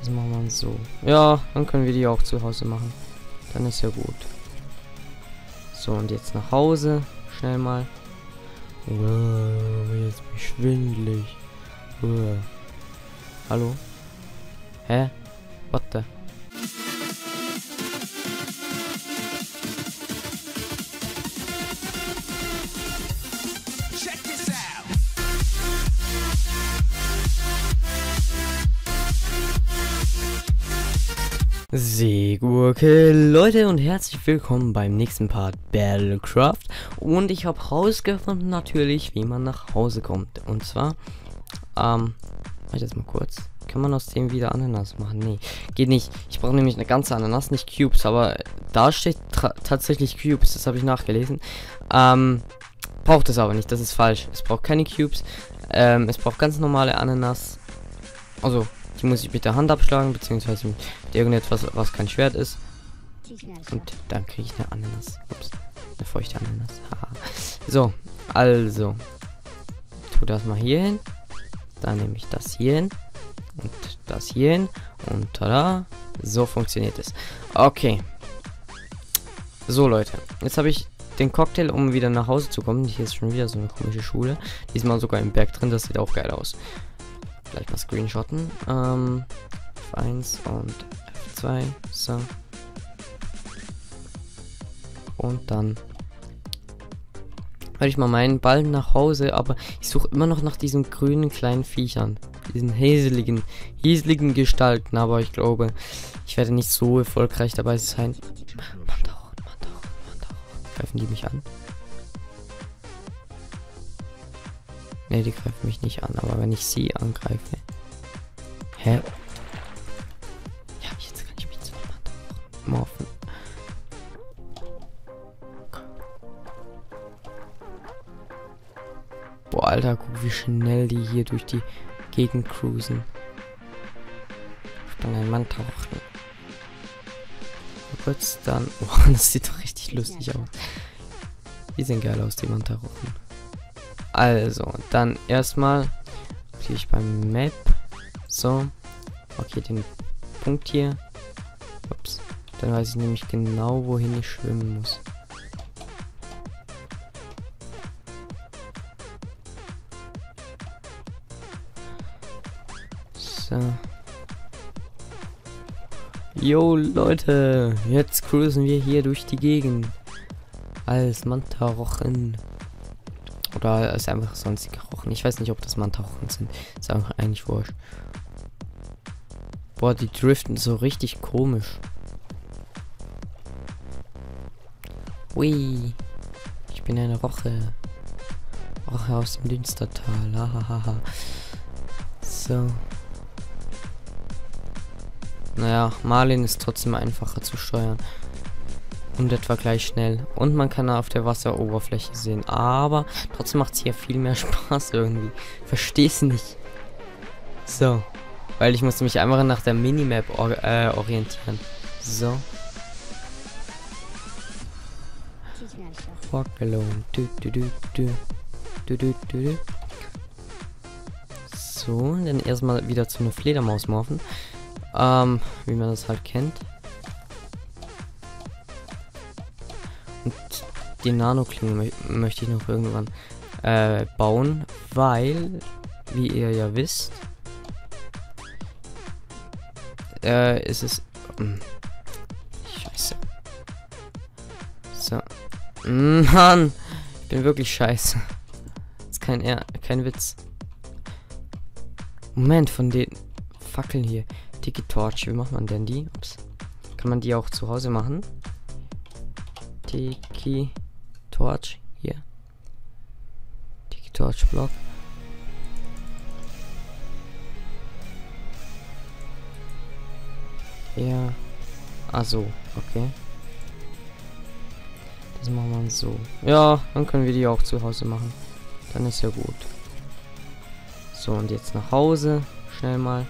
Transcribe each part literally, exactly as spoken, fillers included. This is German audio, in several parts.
Das machen wir uns so. Ja, dann können wir die auch zu Hause machen. Dann ist ja gut. So, und jetzt nach Hause. Schnell mal. Wow, jetzt bin ich schwindelig. Wow. Hallo? Hä? What the? Seegurke, Leute, und herzlich willkommen beim nächsten Part Battlecraft. Und ich habe rausgefunden, natürlich, wie man nach Hause kommt. Und zwar, ähm, warte jetzt mal kurz. Kann man aus dem wieder Ananas machen? Nee, geht nicht. Ich brauche nämlich eine ganze Ananas, nicht Cubes. Aber da steht tatsächlich Cubes, das habe ich nachgelesen. Ähm, braucht es aber nicht, das ist falsch. Es braucht keine Cubes. Ähm, es braucht ganz normale Ananas. Also, die muss ich mit der Hand abschlagen, beziehungsweise mit irgendetwas, was kein Schwert ist. Und dann kriege ich eine Ananas. Ups, eine feuchte Ananas. Haha. So, also. Tu das mal hier hin. Dann nehme ich das hier hin. Und das hier hin. Und tada. So funktioniert es. Okay. So, Leute. Jetzt habe ich den Cocktail, um wieder nach Hause zu kommen. Hier ist schon wieder so eine komische Schule. Diesmal sogar im Berg drin. Das sieht auch geil aus. Gleich mal screenshotten. Ähm, F eins und F zwei. So. Und dann werde ich mal meinen Ball nach Hause, aber ich suche immer noch nach diesen grünen kleinen Viechern. Diesen häseligen, häseligen Gestalten, aber ich glaube, ich werde nicht so erfolgreich dabei sein. Mann doch, Mann doch, Mann doch. Greifen die mich an? Ne, die greifen mich nicht an, aber wenn ich sie angreife. Hä? Ja, jetzt kann ich mich zweimal morphen. Boah, Alter, guck, wie schnell die hier durch die Gegend cruisen. Ich kann einen Mann tauchen. Kurz dann. Oh, das sieht doch richtig lustig aus. Die sehen geil aus, die Mantauchen. Also, dann erstmal gehe ich beim Map. So. Okay, den Punkt hier. Ups. Dann weiß ich nämlich genau, wohin ich schwimmen muss. So. Yo, Leute. Jetzt cruisen wir hier durch die Gegend. Als Mantarochen. Oder ist einfach sonst gerochen. Ich weiß nicht, ob das Mantauchen sind. Ist eigentlich wurscht. Boah, die driften so richtig komisch. Ui. Ich bin eine Roche. Roche aus dem Dünstertal. Hahaha. So. Naja, Marlin ist trotzdem einfacher zu steuern. Und etwa gleich schnell. Und man kann auf der Wasseroberfläche sehen. Aber trotzdem macht es hier viel mehr Spaß irgendwie. Versteh's nicht. So. Weil ich musste mich einfach nach der Minimap or äh, orientieren. So. Walk alone. Du, du, du, du. Du, du, du, du. So, dann erstmal wieder zu einer Fledermaus morphen. Ähm, wie man das halt kennt. Die Nano-Klinge möchte ich noch irgendwann äh, bauen, weil, wie ihr ja wisst, äh, ist es... Mh, scheiße. So. Mann! Ich bin wirklich scheiße. Ist kein, äh, kein Witz. Moment, von den Fackeln hier. Dicke Torch, wie macht man denn die? Ups. Kann man die auch zu Hause machen? Tiki Torch hier. Tiki Torch Block. Ja. Also, okay. Das machen wir so. Ja, dann können wir die auch zu Hause machen. Dann ist ja gut. So, und jetzt nach Hause. Schnell mal.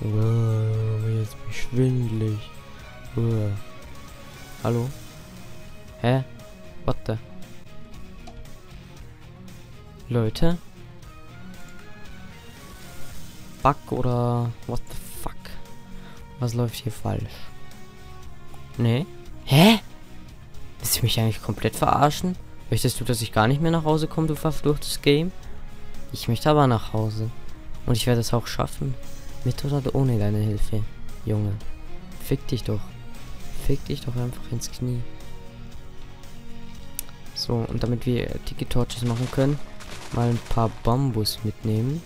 Wow, jetzt bin ich schwindelig. Wow. Hallo? Hä? What the? Leute? Bug oder what the fuck? Was läuft hier falsch? Nee. Hä? Willst du mich eigentlich komplett verarschen? Möchtest du, dass ich gar nicht mehr nach Hause komme, du verfluchtes Game? Ich möchte aber nach Hause. Und ich werde es auch schaffen. Mit oder ohne deine Hilfe. Junge. Fick dich doch. Fick dich doch einfach ins Knie. So, und damit wir Tiki-Torches machen können, mal ein paar Bambus mitnehmen.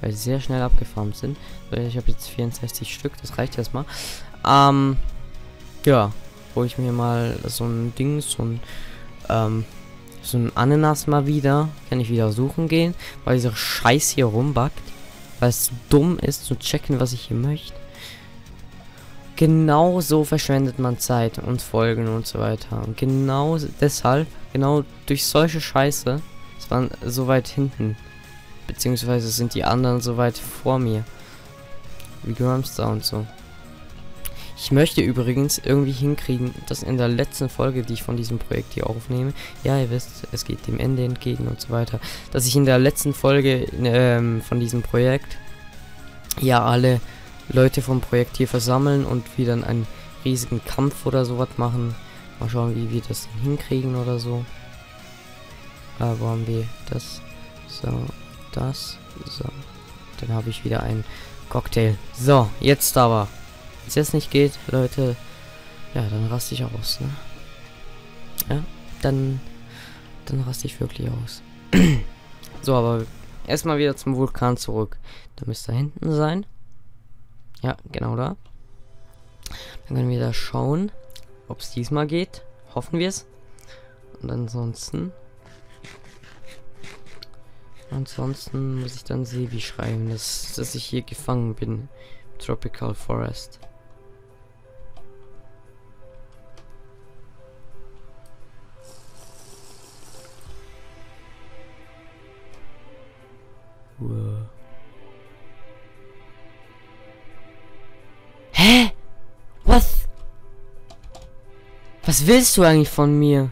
Weil sie sehr schnell abgefarmt sind. So, ich habe jetzt vierundsechzig Stück, das reicht erstmal. Ähm, ja. Hol ich mir mal so ein Ding, so ein, ähm, so ein Ananas mal wieder. Kann ich wieder suchen gehen, weil dieser Scheiß hier rumbackt. Weil es dumm ist, zu checken, was ich hier möchte. Genau so verschwendet man Zeit und Folgen und so weiter. Und genau deshalb, genau durch solche Scheiße, es waren so weit hinten. Beziehungsweise sind die anderen so weit vor mir. Wie Grumster und so. Ich möchte übrigens irgendwie hinkriegen, dass in der letzten Folge, die ich von diesem Projekt hier aufnehme, ja, ihr wisst, es geht dem Ende entgegen und so weiter, dass ich in der letzten Folge ähm, von diesem Projekt ja alle Leute vom Projekt hier versammeln und wir dann einen riesigen Kampf oder sowas machen. Mal schauen, wie wir das denn hinkriegen oder so. Äh, wo haben wir das? So, das, so. Dann habe ich wieder einen Cocktail. So, jetzt aber. Wenn es jetzt nicht geht, Leute, ja, dann raste ich aus, ne? Ja, dann, dann raste ich wirklich aus. So, aber erstmal wieder zum Vulkan zurück. Da müsste da hinten sein. Ja, genau da. Dann können wir da schauen, ob es diesmal geht. Hoffen wir es. Und ansonsten... Ansonsten muss ich dann Sebi schreiben, dass, dass ich hier gefangen bin. Tropical Forest. Wow. Hä? Was? Was willst du eigentlich von mir?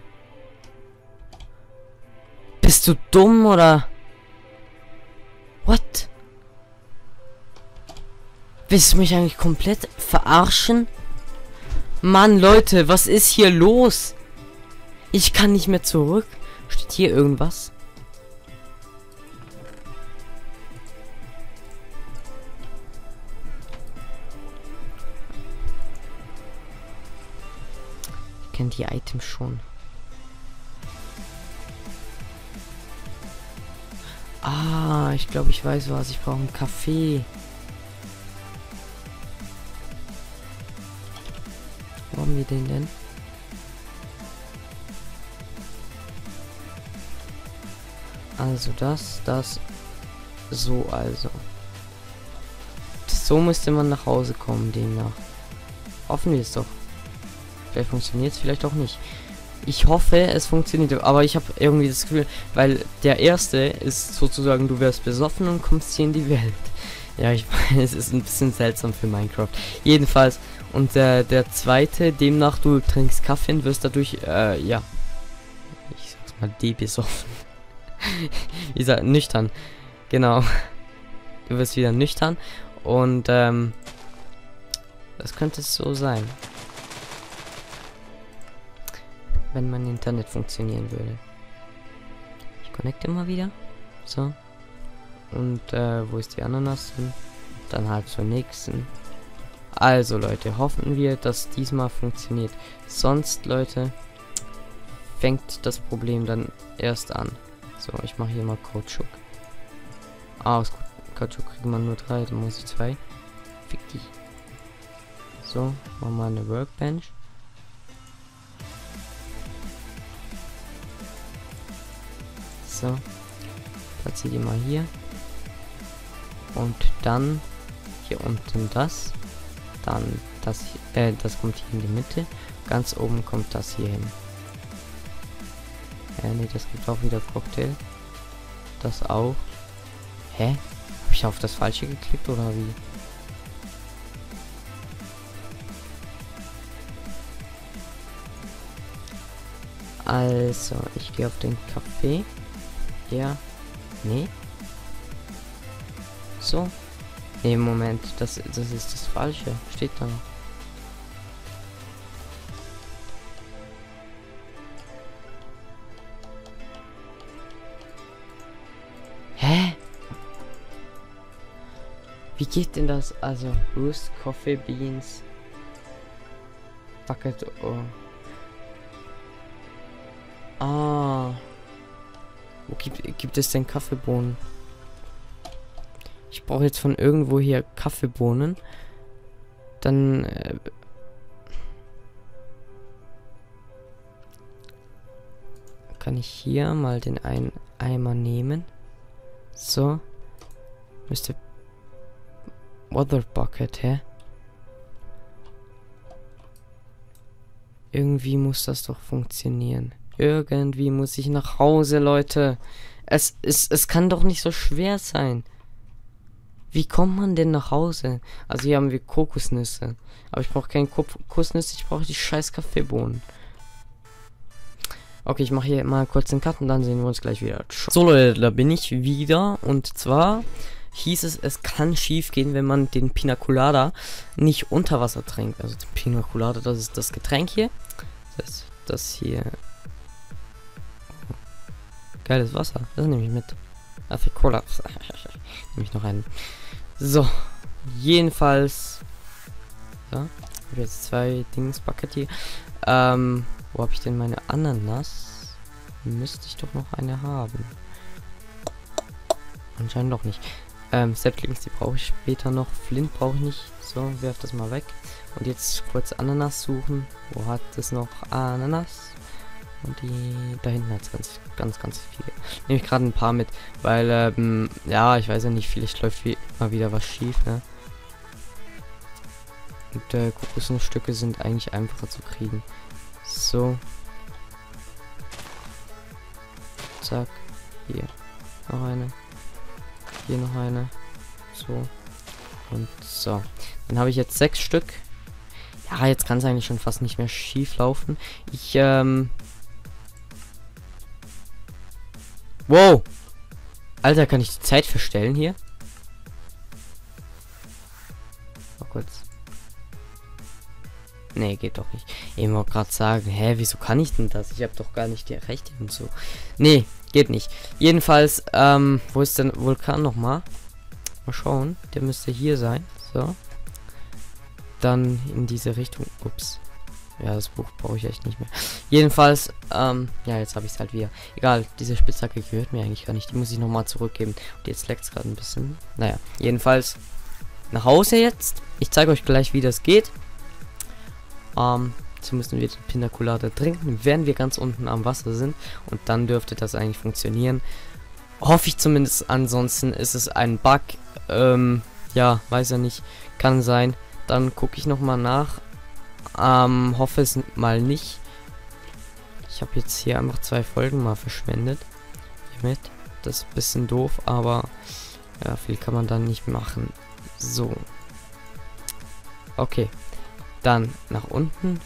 Bist du dumm oder? What? Willst du mich eigentlich komplett verarschen? Mann, Leute, was ist hier los? Ich kann nicht mehr zurück. Steht hier irgendwas? Ich kenne die Items schon. Ah, ich glaube, ich weiß was. Ich brauche einen Kaffee. Wo haben wir den denn? Also das, das, so also. So müsste man nach Hause kommen, demnach. Hoffen wir es doch. Vielleicht funktioniert es, vielleicht auch nicht. Ich hoffe, es funktioniert, aber ich habe irgendwie das Gefühl, weil der erste ist sozusagen, du wärst besoffen und kommst hier in die Welt. Ja, ich meine, es ist ein bisschen seltsam für Minecraft. Jedenfalls, und äh, der zweite, demnach du trinkst Kaffee und wirst dadurch, äh, ja, ich sag's mal, debesoffen. Ich sag, nüchtern, genau. Du wirst wieder nüchtern und, ähm, das könnte es so sein. Wenn mein Internet funktionieren würde. Ich connecte immer wieder, so. Und äh, wo ist die Ananas hin? Dann halt zur nächsten. Also Leute, hoffen wir, dass diesmal funktioniert. Sonst, Leute, fängt das Problem dann erst an. So, ich mache hier mal Kautschuk. Ah, aus Kautschuk kriegt man nur drei, dann muss ich zwei. Fick dich. So, machen wir eine Workbench. So, platziere die mal hier. Und dann hier unten das. Dann das hier, äh, das kommt hier in die Mitte. Ganz oben kommt das hier hin. Ja, nee, das gibt auch wieder Cocktail. Das auch. Hä? Habe ich auf das Falsche geklickt oder wie? Also, ich gehe auf den Kaffee. Ja. Nee. So. Ne, Moment, das, das ist das Falsche. Steht da noch. Hä? Wie geht denn das? Also, Roost, Coffee, Beans, Bucket, oh. Ah. Wo gibt, gibt es denn Kaffeebohnen? Ich brauche jetzt von irgendwo hier Kaffeebohnen. Dann... Äh, kann ich hier mal den einen Eimer nehmen. So. Müsste... Water Bucket, hä? Irgendwie muss das doch funktionieren. Irgendwie muss ich nach Hause, Leute. Es, es, es kann doch nicht so schwer sein. Wie kommt man denn nach Hause? Also hier haben wir Kokosnüsse. Aber ich brauche keine Kokosnüsse, ich brauche die scheiß Kaffeebohnen. Okay, ich mache hier mal kurz einen Cut und dann sehen wir uns gleich wieder. So Leute, da bin ich wieder. Und zwar hieß es, es kann schief gehen, wenn man den Pina Colada nicht unter Wasser trinkt. Also den Pina Colada, das ist das Getränk hier. Das ist das hier. Geiles Wasser, das nehme ich mit. Also Cola. Nehme ich noch einen. So, jedenfalls. So, ja, ich habe jetzt zwei Dingsbucket hier. Ähm, wo habe ich denn meine Ananas? Müsste ich doch noch eine haben. Anscheinend doch nicht. Ähm, Saplings, die brauche ich später noch. Flint brauche ich nicht. So, werf das mal weg. Und jetzt kurz Ananas suchen. Wo hat es noch Ananas? Und die da hinten hat es ganz, ganz, ganz viele. Nehme ich gerade ein paar mit, weil, ähm, ja, ich weiß ja nicht, vielleicht läuft wie mal wieder was schief, ne? Und, äh, Kokosnussstücke sind eigentlich einfacher zu kriegen. So. Zack. Hier. Noch eine. Hier noch eine. So. Und so. Dann habe ich jetzt sechs Stück. Ja, jetzt kann es eigentlich schon fast nicht mehr schief laufen. Ich, ähm... Wow! Alter, kann ich die Zeit verstellen hier? Mal kurz. Nee, geht doch nicht. Ich wollte gerade sagen, hä, wieso kann ich denn das? Ich habe doch gar nicht die Rechte und so. Nee, geht nicht. Jedenfalls, ähm, wo ist denn Vulkan nochmal? Mal schauen, der müsste hier sein. So. Dann in diese Richtung. Ups. Ja, das Buch brauche ich echt nicht mehr. Jedenfalls, ähm, ja, jetzt habe ich es halt wieder. Egal, diese Spitzhacke gehört mir eigentlich gar nicht. Die muss ich nochmal zurückgeben. Und jetzt leckt es gerade ein bisschen. Naja, jedenfalls nach Hause jetzt. Ich zeige euch gleich, wie das geht. Ähm, jetzt müssen wir den Pina Colada trinken, wenn wir ganz unten am Wasser sind. Und dann dürfte das eigentlich funktionieren. Hoffe ich zumindest. Ansonsten ist es ein Bug. Ähm, ja, weiß ja nicht. Kann sein. Dann gucke ich nochmal nach. Ähm, hoffe es mal nicht. Ich habe jetzt hier einfach zwei Folgen mal verschwendet. Hiermit. Das ist ein bisschen doof, aber ja, viel kann man dann nicht machen. So. Okay. Dann nach unten.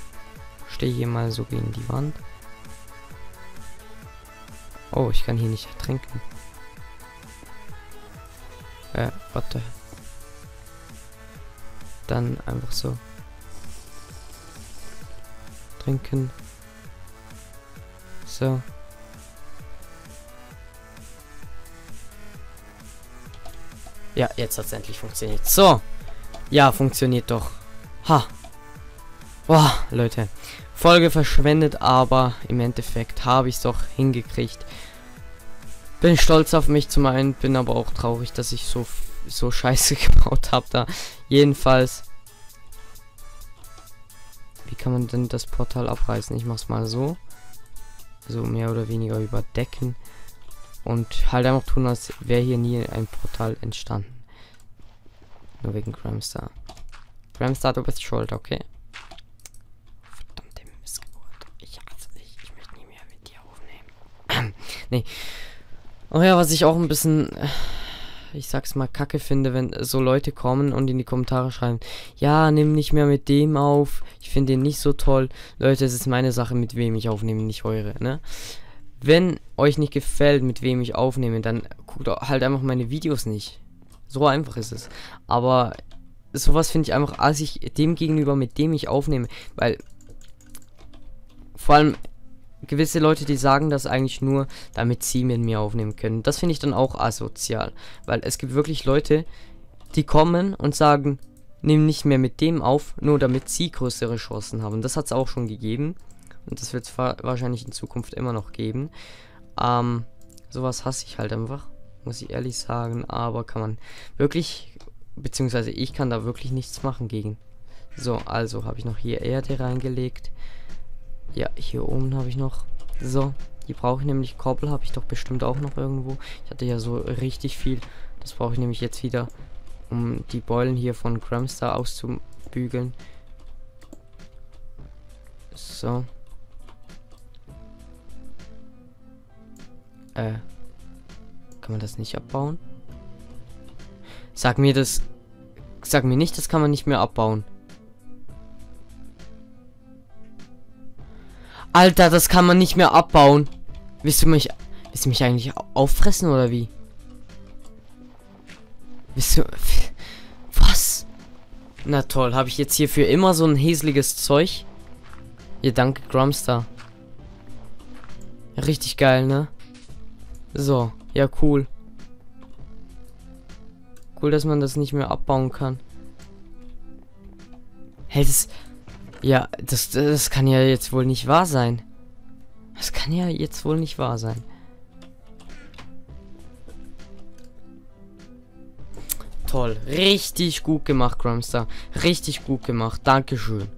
Stehe hier mal so gegen die Wand. Oh, ich kann hier nicht ertrinken. Äh, warte. Dann einfach so. Trinken. So. Ja, jetzt hat es endlich funktioniert. So. Ja, funktioniert doch. Ha. Boah, Leute. Folge verschwendet, aber im Endeffekt habe ich es doch hingekriegt. Bin stolz auf mich zum einen, bin aber auch traurig, dass ich so, so scheiße gebaut habe da. Jedenfalls. Wie kann man denn das Portal abreißen? Ich mach's mal so. So mehr oder weniger überdecken. Und halt einfach tun, als wäre hier nie ein Portal entstanden. Nur wegen Grumster. Grumster, du bist schuld, okay? Verdammte Missgeburt. Ich hasse dich. Ich möchte nie mehr mit dir aufnehmen. Nee. Oh ja, was ich auch ein bisschen... ich sag's mal kacke finde, wenn so Leute kommen und in die Kommentare schreiben, ja, nimm nicht mehr mit dem auf, ich finde den nicht so toll. Leute, es ist meine Sache, mit wem ich aufnehme, nicht eure, ne? Wenn euch nicht gefällt, mit wem ich aufnehme, dann guckt halt einfach meine Videos nicht. So einfach ist es. Aber sowas finde ich einfach assig dem gegenüber, mit dem ich aufnehme. Weil vor allem gewisse Leute, die sagen das eigentlich nur, damit sie mit mir aufnehmen können. Das finde ich dann auch asozial. Weil es gibt wirklich Leute, die kommen und sagen, nimm nicht mehr mit dem auf, nur damit sie größere Chancen haben. Das hat es auch schon gegeben. Und das wird es wahrscheinlich in Zukunft immer noch geben. Ähm, sowas hasse ich halt einfach, muss ich ehrlich sagen. Aber kann man wirklich, beziehungsweise ich kann da wirklich nichts machen gegen. So, also habe ich noch hier Erde reingelegt. Ja, hier oben habe ich noch. So, die brauche ich nämlich. Koppel habe ich doch bestimmt auch noch irgendwo. Ich hatte ja so richtig viel. Das brauche ich nämlich jetzt wieder, um die Beulen hier von Grumster auszubügeln. So. Äh. Kann man das nicht abbauen? Sag mir das. Sag mir nicht, das kann man nicht mehr abbauen. Alter, das kann man nicht mehr abbauen. Willst du mich. Willst du mich eigentlich auffressen oder wie? Willst du. Was? Na toll, habe ich jetzt hier für immer so ein häsliches Zeug? Ja, danke, Grumster. Richtig geil, ne? So, ja, cool. Cool, dass man das nicht mehr abbauen kann. Hey, das. Ja, das, das kann ja jetzt wohl nicht wahr sein. Das kann ja jetzt wohl nicht wahr sein. Toll. Richtig gut gemacht, Grumster. Richtig gut gemacht. Dankeschön.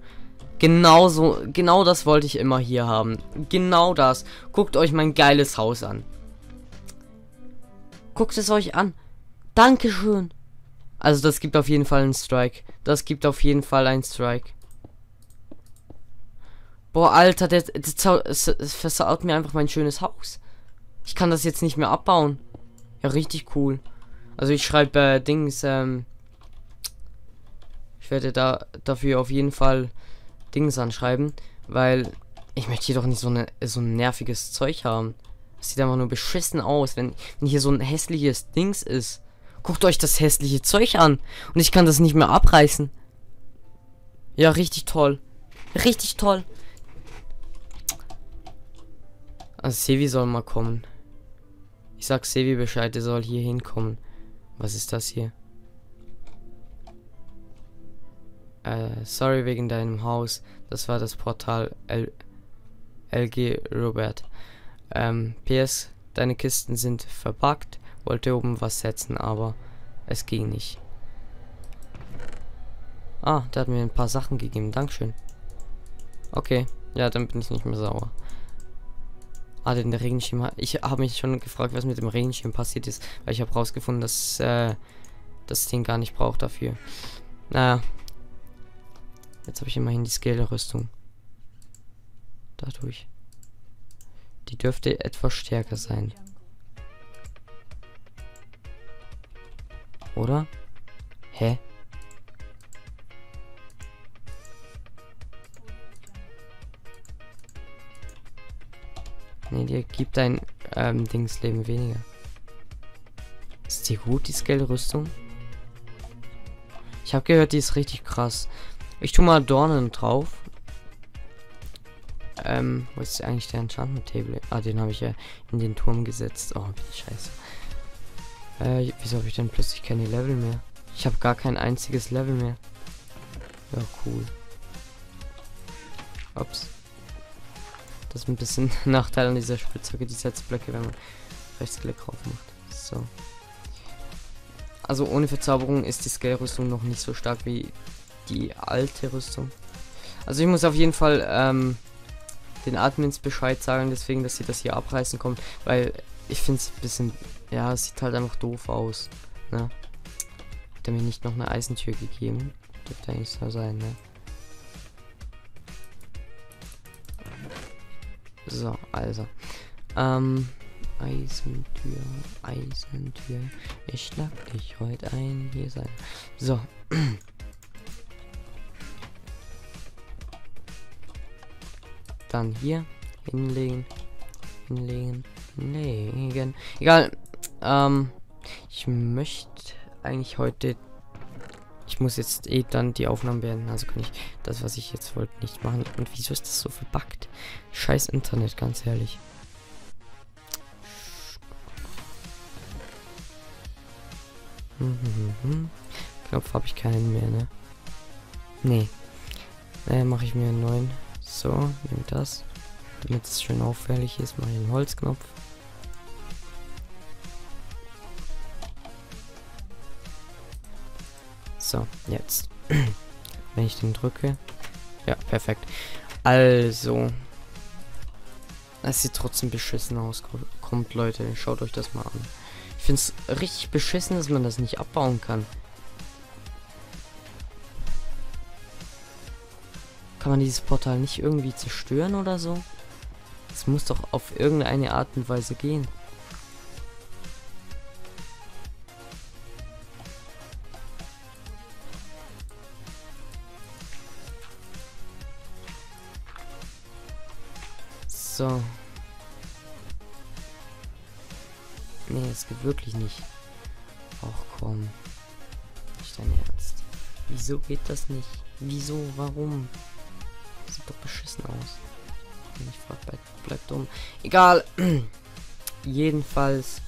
Genau so, genau das wollte ich immer hier haben. Genau das. Guckt euch mein geiles Haus an. Guckt es euch an. Dankeschön. Also das gibt auf jeden Fall einen Strike. Das gibt auf jeden Fall einen Strike. Boah, Alter, der, der, der versaut mir einfach mein schönes Haus. Ich kann das jetzt nicht mehr abbauen. Ja, richtig cool. Also ich schreibe äh, Dings, ähm... Ich werde da dafür auf jeden Fall Dings anschreiben, weil ich möchte hier doch nicht so, eine, so ein nerviges Zeug haben. Das sieht einfach nur beschissen aus, wenn, wenn hier so ein hässliches Dings ist. Guckt euch das hässliche Zeug an. Und ich kann das nicht mehr abreißen. Ja, richtig toll. Richtig toll. Also Sevi soll mal kommen. Ich sag Sevi Bescheid, er soll hier hinkommen. Was ist das hier? Äh, sorry wegen deinem Haus. Das war das Portal L LG Robert. Ähm, P S, deine Kisten sind verpackt. Wollte oben was setzen, aber es ging nicht. Ah, der hat mir ein paar Sachen gegeben. Dankeschön. Okay, ja, dann bin ich nicht mehr sauer. Ah, den Regenschirm. Ich habe mich schon gefragt, was mit dem Regenschirm passiert ist, weil ich habe rausgefunden, dass äh, das Ding gar nicht braucht dafür. Naja. Jetzt habe ich immerhin die Scale-Rüstung. Dadurch. Die dürfte etwas stärker sein. Oder? Hä? Ne, dir gibt dein ähm, Dingsleben weniger. Ist die gut, die Scale-Rüstung? Ich habe gehört, die ist richtig krass. Ich tue mal Dornen drauf. Ähm, wo ist eigentlich der Enchantment-Table? Ah, den habe ich ja in den Turm gesetzt. Oh, scheiße. Äh, wieso habe ich denn plötzlich keine Level mehr? Ich habe gar kein einziges Level mehr. Ja, cool. Ups. Das ist ein bisschen Nachteil an dieser Spitzhacke, die Setzblöcke, wenn man Rechtsklick drauf macht. So. Also ohne Verzauberung ist die Scale-Rüstung noch nicht so stark wie die alte Rüstung. Also ich muss auf jeden Fall ähm, den Admins Bescheid sagen, deswegen, dass sie das hier abreißen kommen, weil ich finde es ein bisschen, ja, es sieht halt einfach doof aus. Ne? Hat er mir nicht noch eine Eisentür gegeben? Dürfte eigentlich so sein, ne? So, also. Ähm, Eisentür, Eisentür. Ich schlag dich heute ein, hier sein. So. Dann hier. Hinlegen. Hinlegen. Hinlegen. Egal. Ähm, ich möchte eigentlich heute... Ich muss jetzt eh dann die Aufnahmen beenden, also kann ich das, was ich jetzt wollte, nicht machen. Und wieso ist das so verbuggt? Scheiß Internet, ganz ehrlich. Hm, hm, hm. Knopf habe ich keinen mehr, ne? Nee. Naja, mache ich mir einen neuen. So, nehme das. Damit es schön auffällig ist, mache ich einen Holzknopf. So, jetzt. Wenn ich den drücke. Ja, perfekt. Also. Es sieht trotzdem beschissen aus. Kommt, Leute, schaut euch das mal an. Ich finde es richtig beschissen, dass man das nicht abbauen kann. Kann man dieses Portal nicht irgendwie zerstören oder so? Es muss doch auf irgendeine Art und Weise gehen. So. Nee, es geht wirklich nicht. Ach komm. Nicht dein Ernst. Wieso geht das nicht? Wieso? Warum? Das sieht doch beschissen aus. Ich frag, bleib, bleib dumm. Egal. Jedenfalls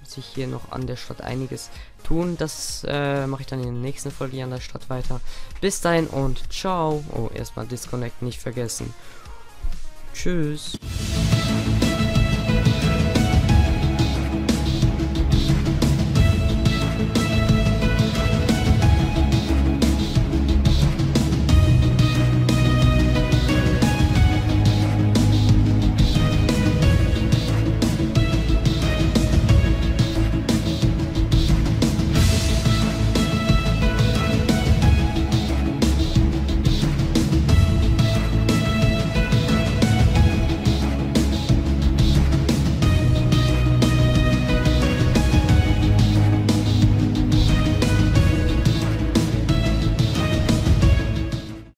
muss ich hier noch an der Stadt einiges tun. Das äh, mache ich dann in der nächsten Folge an der Stadt weiter. Bis dahin und ciao. Oh, erstmal Disconnect nicht vergessen. Tschüss.